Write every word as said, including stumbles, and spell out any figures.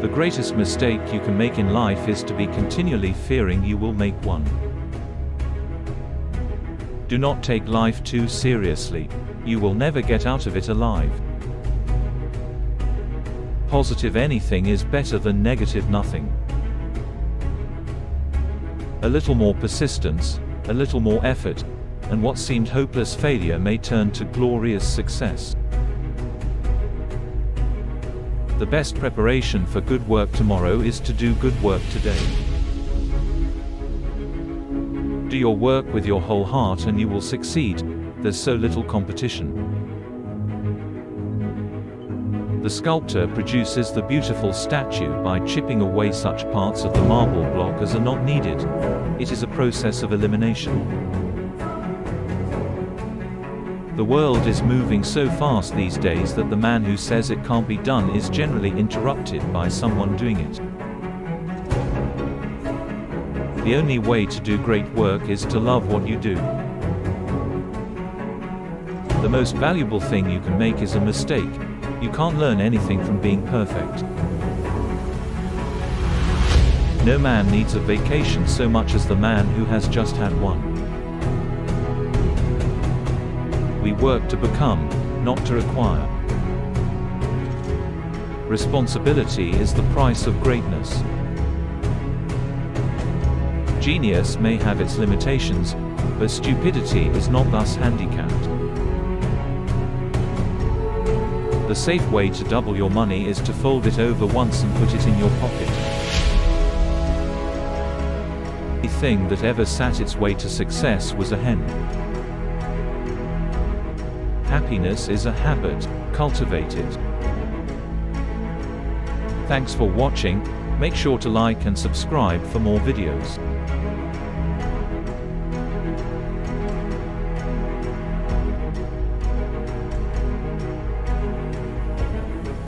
The greatest mistake you can make in life is to be continually fearing you will make one. Do not take life too seriously. You will never get out of it alive. Positive anything is better than negative nothing. A little more persistence, a little more effort, and what seemed hopeless failure may turn to glorious success. The best preparation for good work tomorrow is to do good work today. Do your work with your whole heart and you will succeed. There's so little competition. The sculptor produces the beautiful statue by chipping away such parts of the marble block as are not needed. It is a process of elimination. The world is moving so fast these days that the man who says it can't be done is generally interrupted by someone doing it. The only way to do great work is to love what you do. The most valuable thing you can make is a mistake. You can't learn anything from being perfect. No man needs a vacation so much as the man who has just had one. We work to become, not to acquire. Responsibility is the price of greatness. Genius may have its limitations, but stupidity is not thus handicapped. The safe way to double your money is to fold it over once and put it in your pocket. The only thing that ever sat its way to success was a hen. Happiness is a habit, cultivate it. Thanks for watching. Make sure to like and subscribe for more videos.